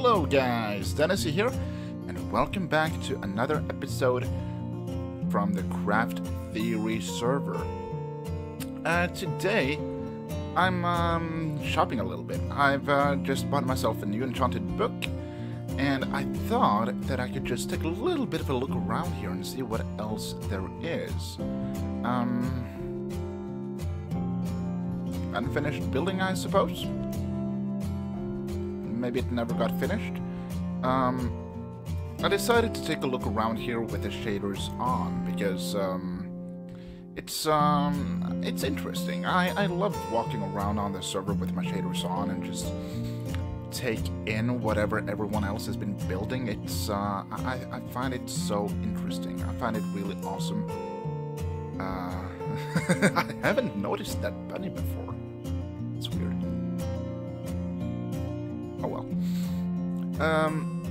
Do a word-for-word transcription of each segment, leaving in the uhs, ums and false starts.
Hello guys, Tennessee here, and welcome back to another episode from the Craft Theory server. Uh, today, I'm um, shopping a little bit. I've uh, just bought myself a new enchanted book, and I thought that I could just take a little bit of a look around here and see what else there is. Um, unfinished building, I suppose? Maybe it never got finished. Um, I decided to take a look around here with the shaders on because um, it's um, it's interesting. I, I love walking around on the server with my shaders on and just take in whatever everyone else has been building. It's uh, I, I find it so interesting. I find it really awesome. Uh, I haven't noticed that bunny before. It's weird. Oh well. Um,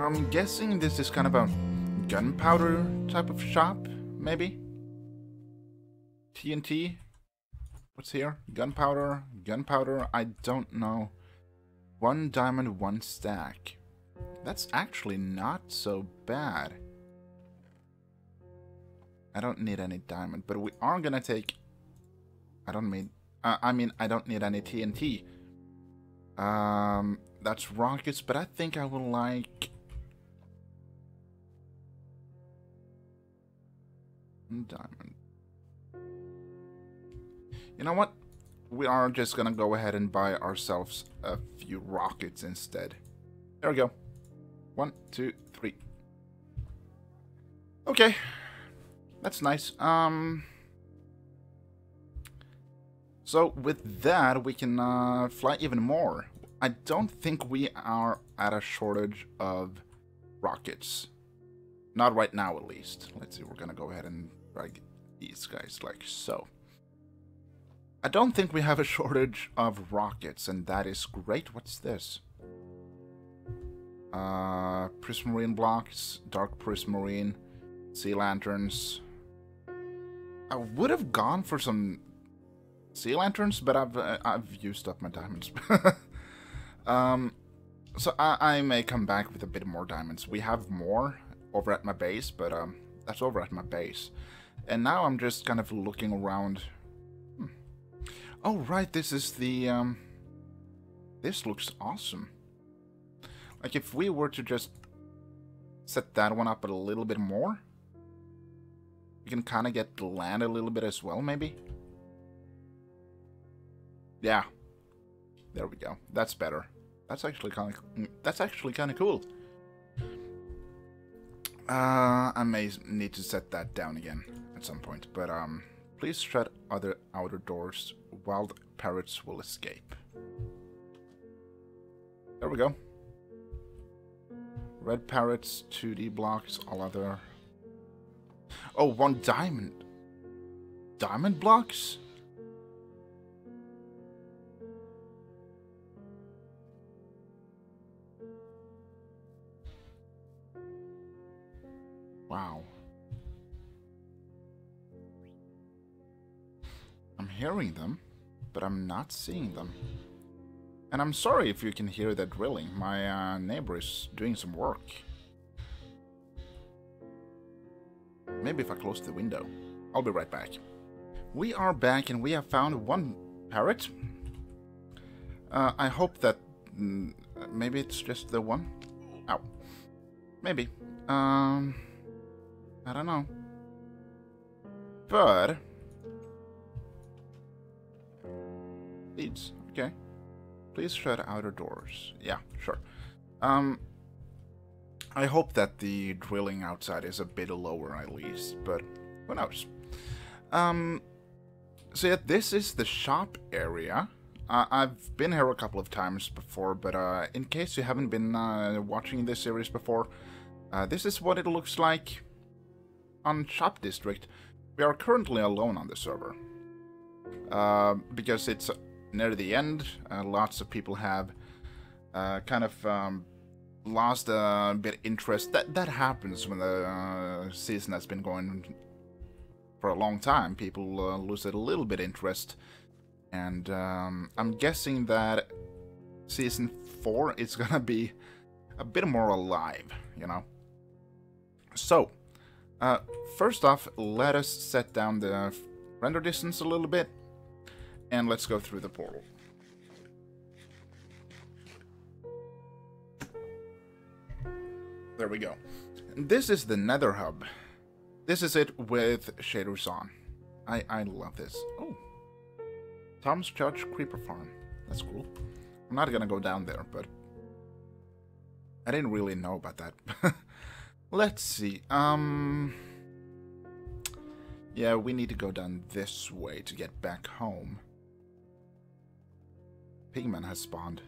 I'm guessing this is kind of a gunpowder type of shop, maybe? T N T? What's here? Gunpowder, gunpowder, I don't know. One diamond, one stack. That's actually not so bad. I don't need any diamond, but we are gonna take... I don't mean... Uh, I mean, I don't need any T N T. Um, that's rockets, but I think I will like... diamond. You know what? We are just gonna go ahead and buy ourselves a few rockets instead. There we go. One, two, three. Okay. That's nice. Um... So with that, we can uh, fly even more. I don't think we are at a shortage of rockets. Not right now, at least. Let's see, we're going to go ahead and drag these guys like so. I don't think we have a shortage of rockets, and that is great. What's this? Uh, prismarine blocks, dark prismarine, sea lanterns. I would have gone for some... sea lanterns, but I've uh, I've used up my diamonds. um, so I, I may come back with a bit more diamonds. We have more over at my base, but um, that's over at my base. And now I'm just kind of looking around. Hmm. Oh right, this is the um. This looks awesome. Like if we were to just set that one up a little bit more, we can kind of get the land a little bit as well, maybe. Yeah, there we go. That's better. That's actually kind of that's actually kind of cool. Uh, I may need to set that down again at some point, but um, please shut other outer doors. Wild parrots will escape. There we go. Red parrots, two D blocks, all other. Oh, one diamond. Diamond blocks. Wow. I'm hearing them, but I'm not seeing them. And I'm sorry if you can hear that drilling. My uh, neighbor is doing some work. Maybe if I close the window. I'll be right back. We are back and we have found one parrot. Uh, I hope that... Mm, maybe it's just the one? Ow. Maybe. Um... I don't know. But... seeds. Okay. Please shut outer doors. Yeah, sure. Um, I hope that the drilling outside is a bit lower at least, but who knows. Um, so yeah, this is the shop area. Uh, I've been here a couple of times before, but uh, in case you haven't been uh, watching this series before, uh, this is what it looks like. On Shop District, we are currently alone on the server. Uh, because it's near the end, uh, lots of people have uh, kind of um, lost a bit of interest. That, that happens when the uh, season has been going for a long time. People uh, lose a little bit of interest. And um, I'm guessing that season four is gonna be a bit more alive, you know. So, uh, first off, let us set down the render distance a little bit, and let's go through the portal. There we go. This is the Nether Hub. This is it with shaders on. I, I love this. Oh. Tom's Church Creeper Farm. That's cool. I'm not gonna go down there, but... I didn't really know about that. Let's see. Um... Yeah, we need to go down this way to get back home. Pigman has spawned.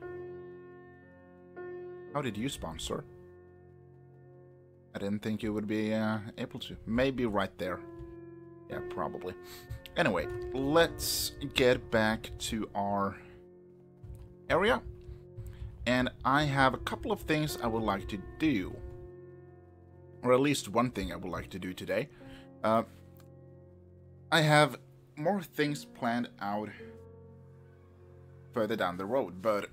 How did you spawn, sir? I didn't think you would be uh, able to. Maybe right there. Yeah, probably. Anyway, let's get back to our area. And I have a couple of things I would like to do. Or at least one thing I would like to do today. Uh, I have more things planned out further down the road. But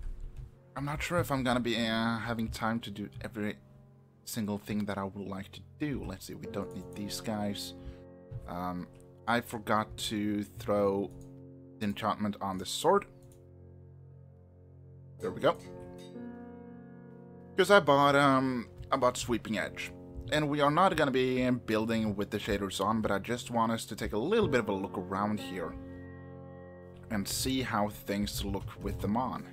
I'm not sure if I'm going to be uh, having time to do every single thing that I would like to do. Let's see, we don't need these guys. Um, I forgot to throw the enchantment on the sword. There we go. Because I bought um, I bought Sweeping Edge. And we are not going to be building with the shaders on, but I just want us to take a little bit of a look around here and see how things look with them on.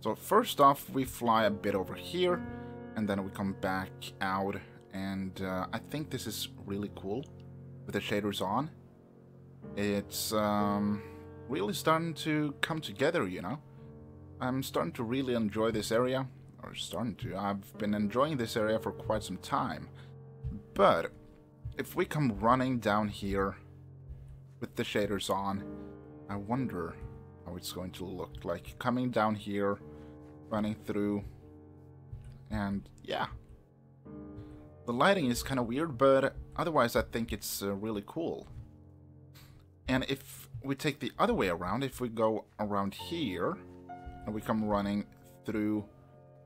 So first off, we fly a bit over here, and then we come back out, and uh, I think this is really cool with the shaders on. It's um, really starting to come together, you know? I'm starting to really enjoy this area, or starting to. I've been enjoying this area for quite some time, but if we come running down here with the shaders on, I wonder how it's going to look like coming down here. Running through, and yeah, the lighting is kind of weird, but otherwise I think it's uh, really cool. And if we take the other way around, if we go around here and we come running through,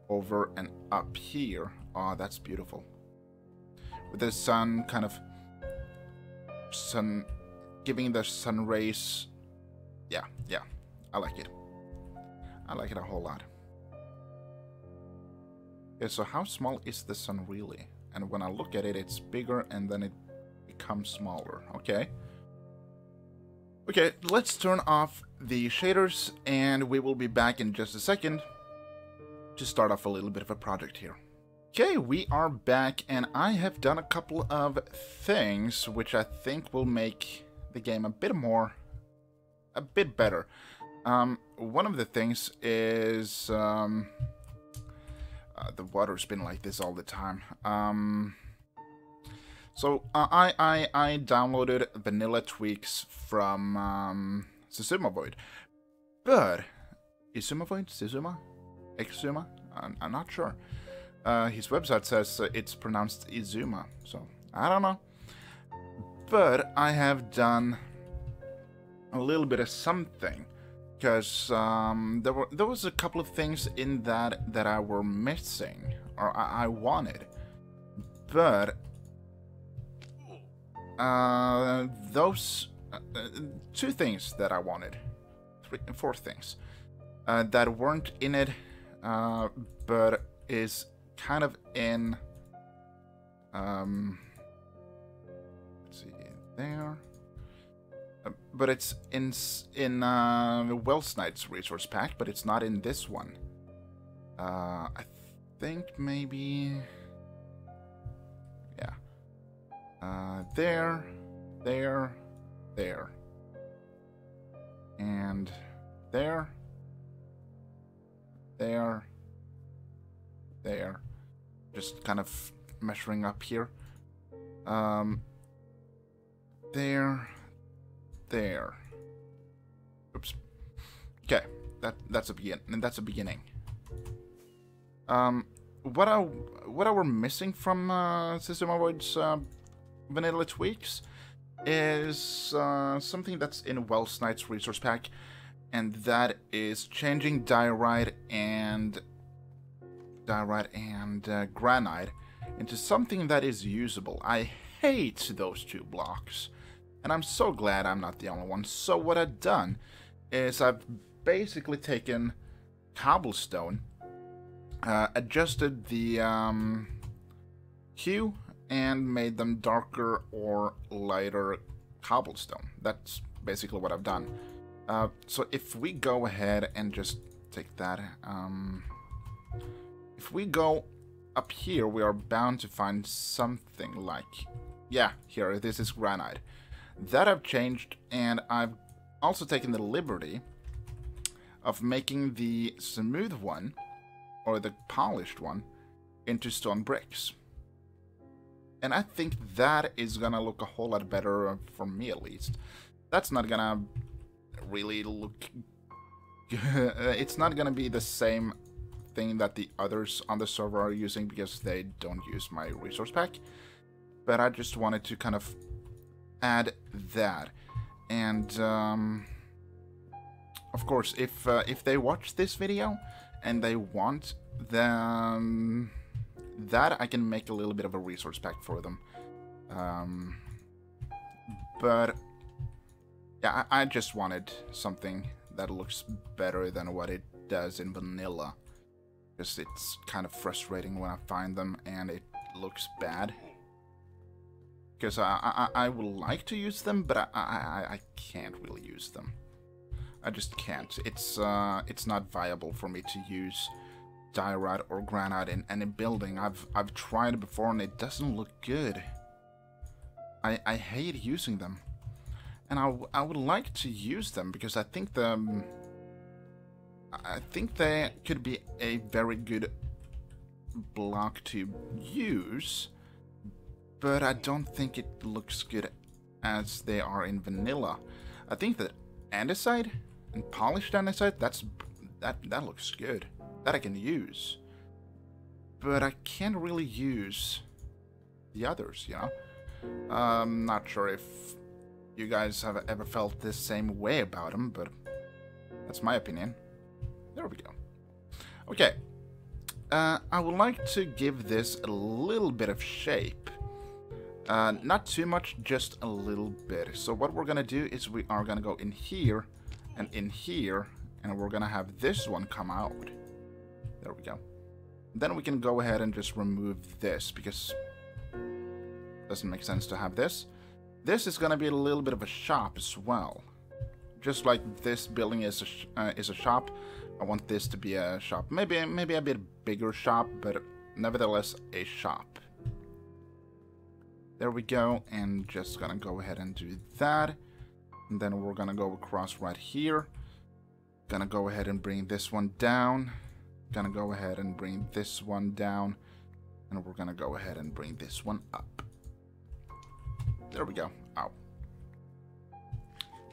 over and up here, ah, oh, that's beautiful. With the sun kind of sun giving the sun rays, yeah, yeah, I like it. I like it a whole lot. Okay, so how small is the sun really? And when I look at it, it's bigger and then it becomes smaller. Okay. Okay, let's turn off the shaders and we will be back in just a second to start off a little bit of a project here. Okay, we are back and I have done a couple of things which I think will make the game a bit more, a bit better. Um, one of the things is... Um, Uh, the water's been like this all the time. Um, so uh, I, I I downloaded Vanilla Tweaks from um, Xisumavoid, but Xisumavoid, Xisuma, Xisuma, I'm, I'm not sure. Uh, his website says uh, it's pronounced Izuma, so I don't know. But I have done a little bit of something. Because um, there were there was a couple of things in that that I were missing, or I, I wanted, but uh, those uh, two things that I wanted, three and four things uh, that weren't in it, uh, but is kind of in. Um, let's see there. But it's in in uh, Wellsnight's resource pack, but it's not in this one. Uh, I think maybe, yeah. Uh, there, there, there, and there, there, there. Just kind of measuring up here. Um, there. There. Oops. Okay, that that's a begin, and that's a beginning. Um, what I what I were missing from uh, Xisumavoid's uh, Vanilla Tweaks is uh, something that's in Wellsnight's resource pack, and that is changing diorite and diorite and uh, granite into something that is usable. I hate those two blocks, and I'm so glad I'm not the only one. So what I've done is I've basically taken cobblestone, uh, adjusted the um, hue, and made them darker or lighter cobblestone. That's basically what I've done. Uh, so if we go ahead and just take that, um, if we go up here, we are bound to find something like, yeah, here, this is granite. That I've changed, and I've also taken the liberty of making the smooth one, or the polished one, into stone bricks. And I think that is gonna look a whole lot better, for me at least. That's not gonna really look... It's not gonna be the same thing that the others on the server are using, because they don't use my resource pack. But I just wanted to kind of add that. And, um... of course, if, uh, if they watch this video and they want them... that I can make a little bit of a resource pack for them. Um, but yeah, I, I just wanted something that looks better than what it does in vanilla. Because it's kind of frustrating when I find them and it looks bad. Because I, I, I would like to use them, but I, I, I can't really use them. I just can't. It's, uh, it's not viable for me to use diorite or granite in any building. I've I've tried it before and it doesn't look good. I I hate using them, and I I would like to use them because I think the I think they could be a very good block to use, but I don't think it looks good as they are in vanilla. I think that andesite and polished andesite, that's that that looks good. That I can use, but I can't really use the others, you know? I'm not sure if you guys have ever felt the same way about them, but that's my opinion. There we go. Okay, uh, I would like to give this a little bit of shape. Uh, not too much, just a little bit. So what we're gonna do is we are gonna go in here and in here, and we're gonna have this one come out. There we go. Then we can go ahead and just remove this, because it doesn't make sense to have this. This is going to be a little bit of a shop as well. Just like this building is a, sh uh, is a shop, I want this to be a shop. Maybe, maybe a bit bigger shop, but nevertheless a shop. There we go, and just going to go ahead and do that. And then we're going to go across right here. Going to go ahead and bring this one down. Gonna go ahead and bring this one down, and we're gonna go ahead and bring this one up. There we go. Ow.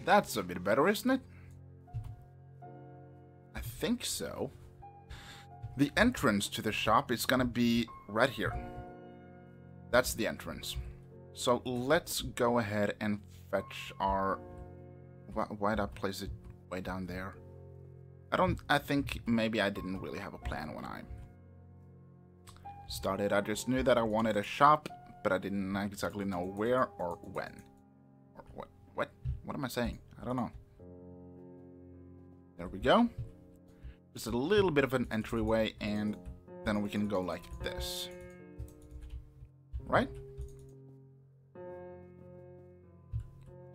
That's a bit better, isn't it? I think so. The entrance to the shop is gonna be right here. That's the entrance. So let's go ahead and fetch our... Why'd I place it way down there? I don't, I think maybe I didn't really have a plan when I started. I just knew that I wanted a shop, but I didn't exactly know where or when. Or what, what, what am I saying? I don't know. There we go. Just a little bit of an entryway, and then we can go like this. Right?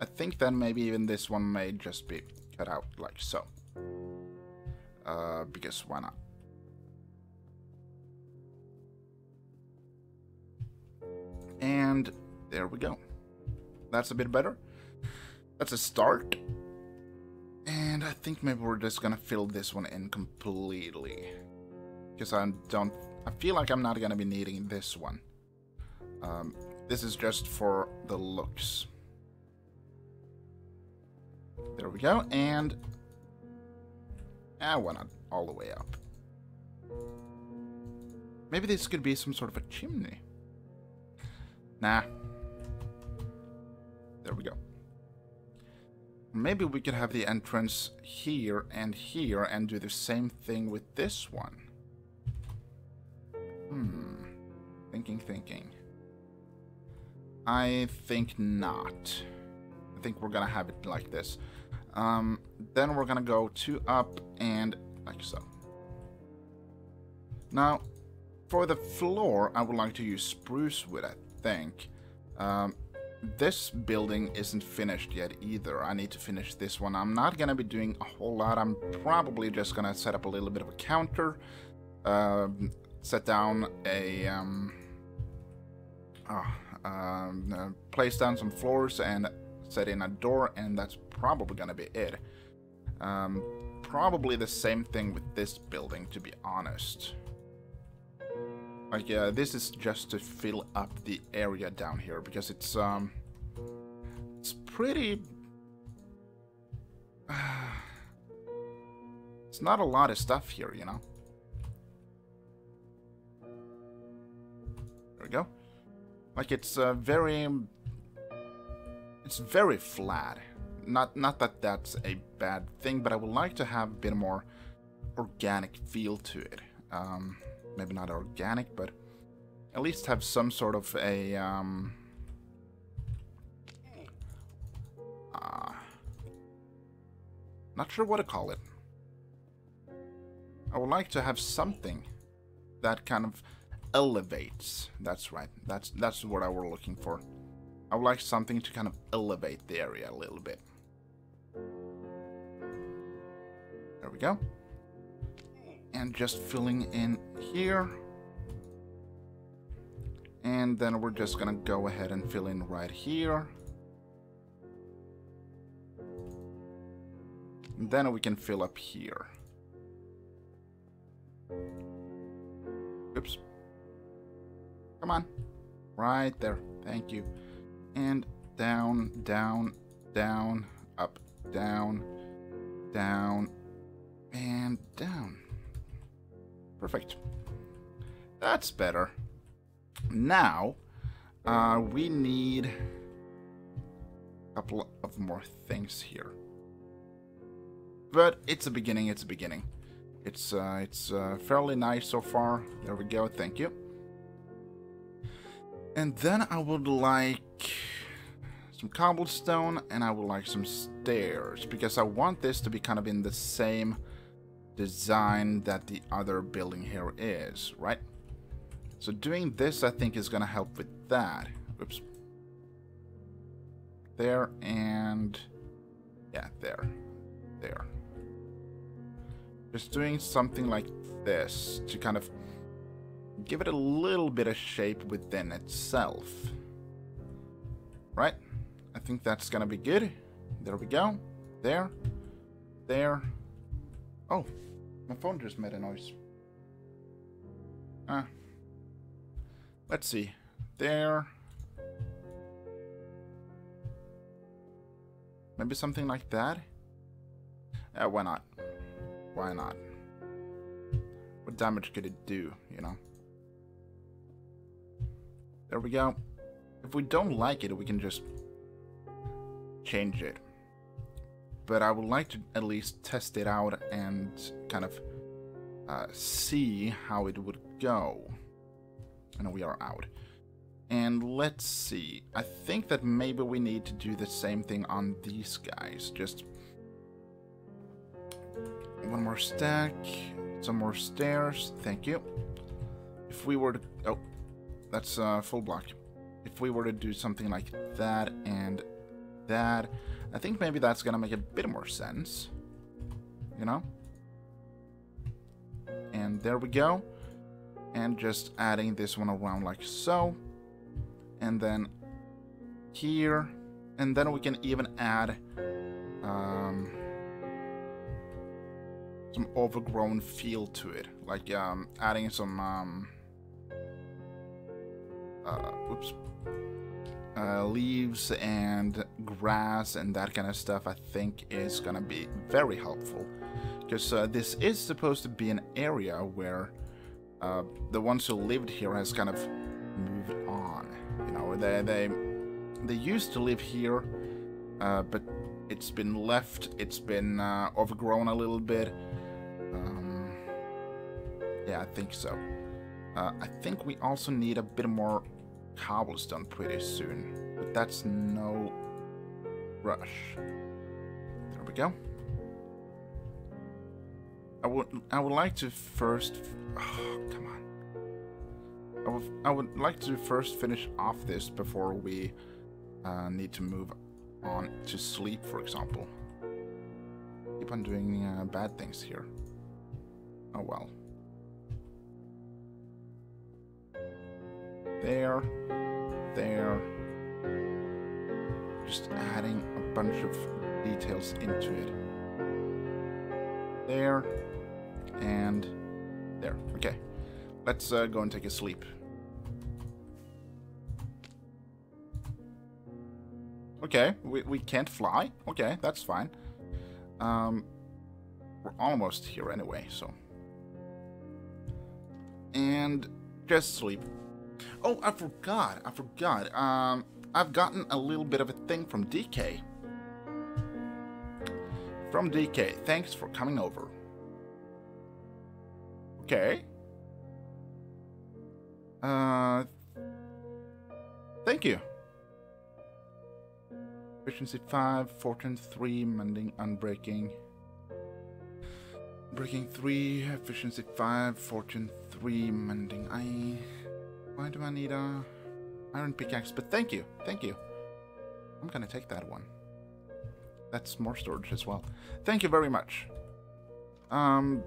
I think that maybe even this one may just be cut out like so. Uh, because why not? And there we go. That's a bit better. That's a start. And I think maybe we're just gonna fill this one in completely, because I don't... I feel like I'm not gonna be needing this one. Um, this is just for the looks. There we go, and... Ah, why not all the way up? Maybe this could be some sort of a chimney. Nah. There we go. Maybe we could have the entrance here and here and do the same thing with this one. Hmm. Thinking, thinking. I think not. I think we're gonna have it like this. Um, then we're gonna go two up and like so. Now, for the floor, I would like to use spruce wood, I think. Um, this building isn't finished yet either. I need to finish this one. I'm not gonna be doing a whole lot. I'm probably just gonna set up a little bit of a counter, um, set down a um, oh, um, uh, place down some floors and set in a door, and that's probably gonna be it. Um, probably the same thing with this building, to be honest. Like, yeah, this is just to fill up the area down here, because it's, um, it's pretty... it's not a lot of stuff here, you know? There we go. Like, it's uh, very... it's very flat. Not, not that that's a bad thing, but I would like to have a bit more organic feel to it. Um... Maybe not organic, but at least have some sort of a um, uh, not sure what to call it. I would like to have something that kind of elevates. That's right. That's that's what I were looking for. I would like something to kind of elevate the area a little bit. There we go. And just filling in here, and then we're just gonna go ahead and fill in right here, and then we can fill up here. Oops, come on, right there, thank you. And down, down, down, up, down, down, and down. Perfect. That's better. Now, uh, we need a couple of more things here. But it's a beginning, it's a beginning. It's, uh, it's uh, fairly nice so far. There we go, thank you. And then I would like some cobblestone, and I would like some stairs, because I want this to be kind of in the same design that the other building here is, right? So doing this, I think, is going to help with that. Oops. There and... yeah, there. There. Just doing something like this to kind of give it a little bit of shape within itself. Right? I think that's going to be good. There we go. There. There. Oh. My phone just made a noise. Ah. Let's see. There. Maybe something like that? Yeah, why not? Why not? What damage could it do, you know? There we go. If we don't like it, we can just change it. But I would like to at least test it out and kind of uh, see how it would go. And we are out. And let's see. I think that maybe we need to do the same thing on these guys. Just one more stack, some more stairs. Thank you. If we were to... oh, that's a full block. If we were to do something like that and that... I think maybe that's gonna make a bit more sense, you know? And there we go. And just adding this one around like so. And then here. And then we can even add um, some overgrown feel to it. Like um, adding some... Um, uh, oops. Uh, leaves and grass and that kind of stuff, I think, is gonna be very helpful, because uh, this is supposed to be an area where uh, the ones who lived here has kind of moved on. You know, they they they used to live here, uh, but It's been left, it's been uh, overgrown a little bit. Um, yeah, I think so. Uh, I think we also need a bit more cobblestone pretty soon, but that's no rush. There we go. I would, I would like to first, oh, come on. I would, I would like to first finish off this before we uh, need to move on to sleep, for example. Keep on doing uh, bad things here. Oh well. There, there. Just adding a bunch of details into it. There, and there. Okay, let's uh, go and take a sleep. Okay, we, we can't fly. Okay, that's fine. Um, we're almost here anyway, so. And just sleep. Oh, I forgot. I forgot. Um, I've gotten a little bit of a thing from D K. From D K, thanks for coming over. Okay. Uh, thank you. Efficiency five, fortune three, mending, unbreaking. Breaking three, efficiency five, fortune three, mending. I. Why do I need a iron pickaxe? But thank you, thank you. I'm gonna take that one. That's more storage as well. Thank you very much. Um,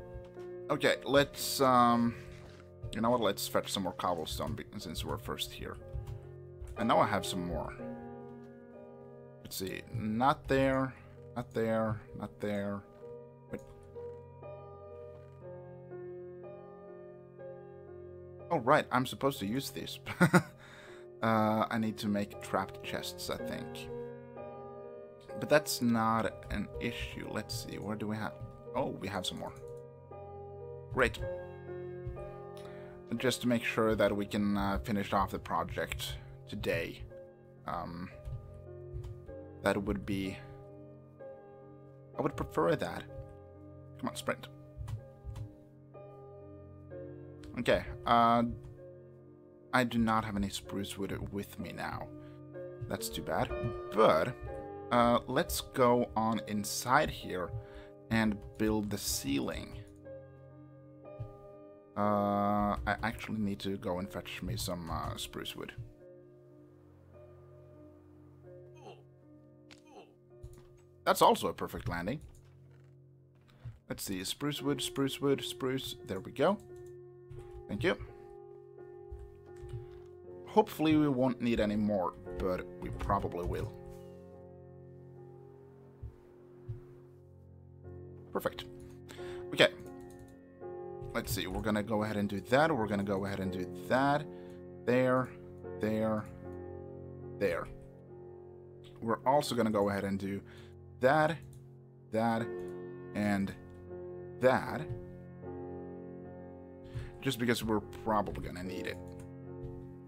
okay, let's, um, you know what, let's fetch some more cobblestone since we're first here. I know I have some more. Let's see, not there, not there, not there. Wait. Oh, right, I'm supposed to use these. uh, I need to make trapped chests, I think. But that's not an issue. Let's see, where do we have? Oh, we have some more. Great. Just to make sure that we can uh, finish off the project today. Um, that would be... I would prefer that. Come on, sprint. Okay. Uh, I do not have any spruce wood with me now. That's too bad. But... Uh, let's go on inside here and build the ceiling. Uh, I actually need to go and fetch me some uh, spruce wood. That's also a perfect landing. Let's see, spruce wood, spruce wood, spruce. There we go. Thank you. Hopefully we won't need any more, but we probably will. Perfect. Okay. Let's see. We're going to go ahead and do that. We're going to go ahead and do that. There. There. There. We're also going to go ahead and do that. That. And that. Just because we're probably going to need it.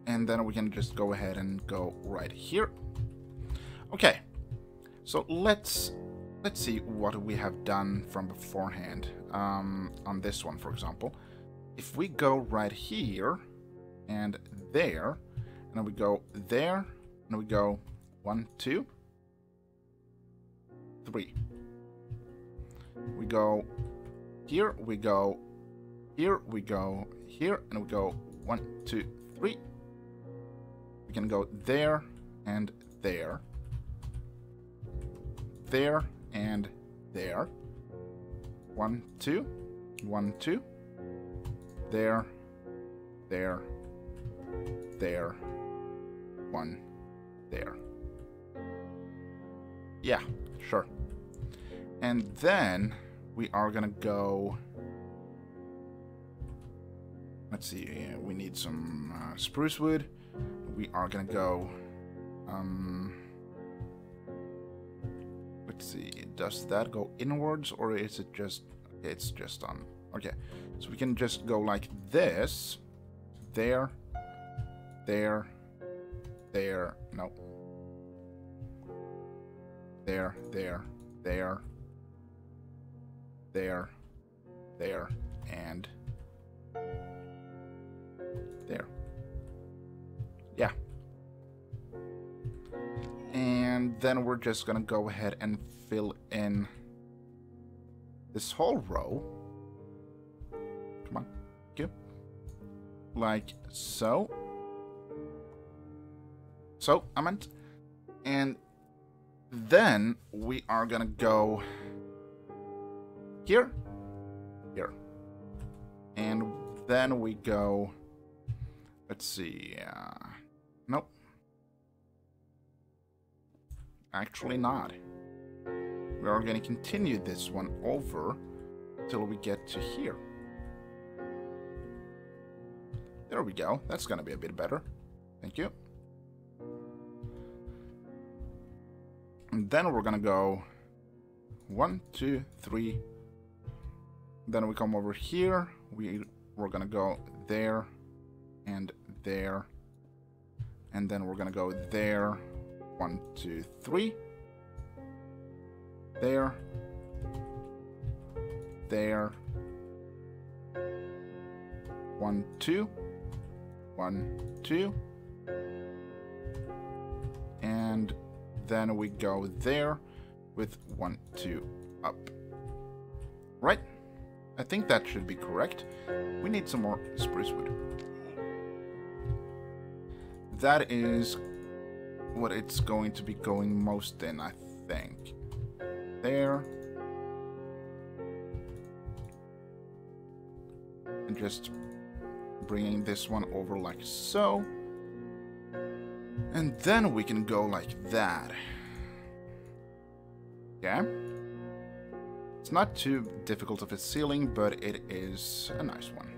And then we can just go ahead and go right here. Okay. So let's... Let's see what we have done from beforehand, um, on this one, for example. If we go right here, and there, and then we go there, and we go one, two, three. We go here, we go here, we go here, and we go one, two, three. We can go there, and there, there, and there. One, two. One, two. There. There. There. One. There. Yeah, sure. And then we are gonna go... Let's see, we need some uh, spruce wood. We are gonna go... Um... Let's see, does that go inwards or is it just, it's just on, okay. So we can just go like this, there, there, there, no. there, there, there, there, there, and there. Yeah. And then we're just gonna go ahead and fill in this whole row. Come on, get like so. So I meant, and then we are gonna go here, here, and then we go. Let's see. Uh, nope. Actually not. We are going to continue this one over till we get to here. There we go. That's going to be a bit better. Thank you. And then we're going to go one, two, three. Then we come over here. We, we're going to go there and there. And then we're going to go there. One, two, three. There. There. One, two. One, two. And then we go there with one, two, up. Right? I think that should be correct. We need some more spruce wood. That is what it's going to be going most in, I think. There. And just bringing this one over like so. And then we can go like that. Okay. It's not too difficult of a ceiling, but it is a nice one.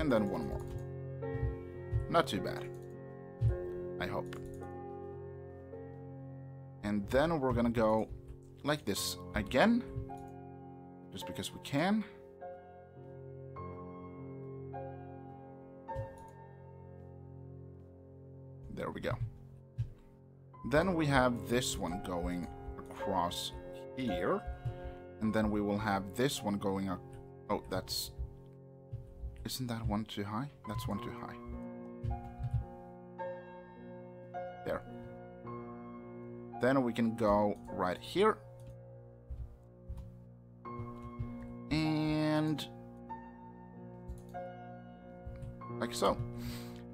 And then one more. Not too bad, I hope. And then we're gonna go like this again, just because we can. There we go. Then we have this one going across here, and then we will have this one going up. Oh, that's... Isn't that one too high? That's one too high. There. Then we can go right here. And... like so.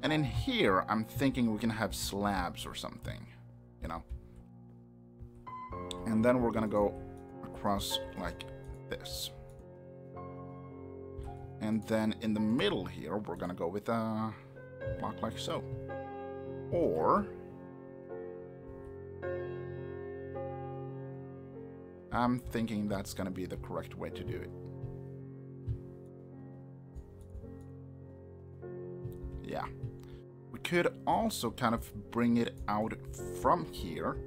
And in here, I'm thinking we can have slabs or something. You know? And then we're gonna go across like this. And then in the middle here, we're going to go with a block like so. Or... I'm thinking that's going to be the correct way to do it. Yeah. We could also kind of bring it out from here.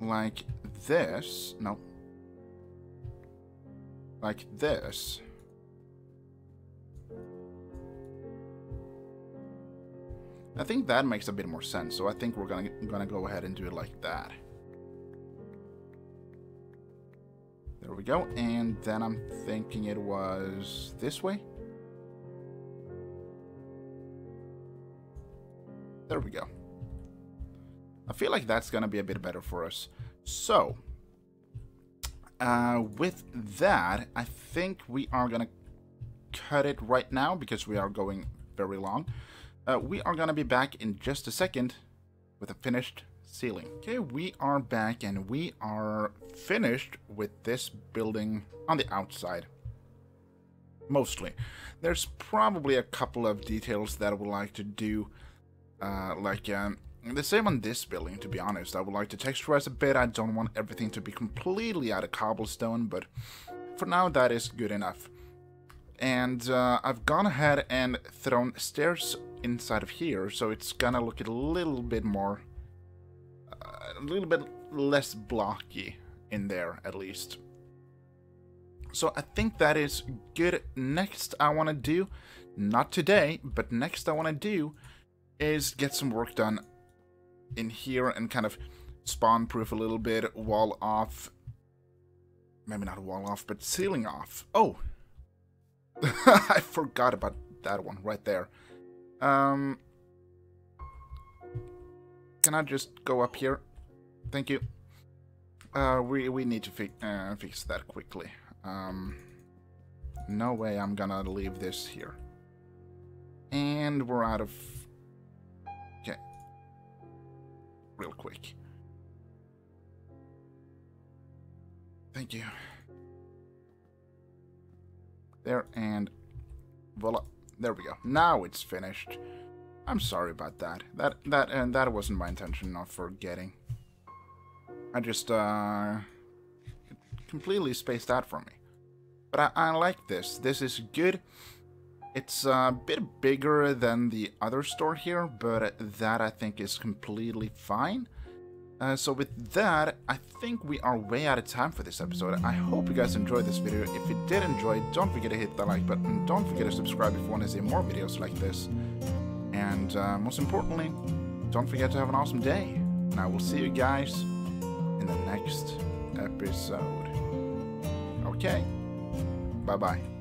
Like this. No. Like this. I think that makes a bit more sense, so I think we're gonna gonna go ahead and do it like that. There we go, and then I'm thinking it was this way. There we go. I feel like that's gonna be a bit better for us. So Uh, with that, I think we are going to cut it right now because we are going very long. Uh, we are going to be back in just a second with a finished ceiling. Okay, we are back and we are finished with this building on the outside. Mostly. There's probably a couple of details that I would like to do, uh, like... Um, the same on this building, to be honest. I would like to texturize a bit. I don't want everything to be completely out of cobblestone, but for now that is good enough. And uh, I've gone ahead and thrown stairs inside of here, so it's gonna look a little bit more a little bit less blocky in there, at least. So I think that is good. Next I want to do, not today, but next I want to do is get some work done in here and kind of spawn-proof a little bit, wall off. Maybe not wall off, but ceiling off. Oh! I forgot about that one right there. Um, can I just go up here? Thank you. Uh, we, we need to fi uh, fix that quickly. Um, no way I'm gonna leave this here. And we're out of... Okay. Real quick. Thank you. There, and voila. There we go. Now it's finished. I'm sorry about that. That that and that wasn't my intention of forgetting. I just uh completely spaced out from me. But I, I like this. This is good. It's a bit bigger than the other store here, but that I think is completely fine. Uh, so with that, I think we are way out of time for this episode. I hope you guys enjoyed this video. If you did enjoy, don't forget to hit that like button. Don't forget to subscribe if you want to see more videos like this. And uh, most importantly, don't forget to have an awesome day. And I will see you guys in the next episode. Okay, bye-bye.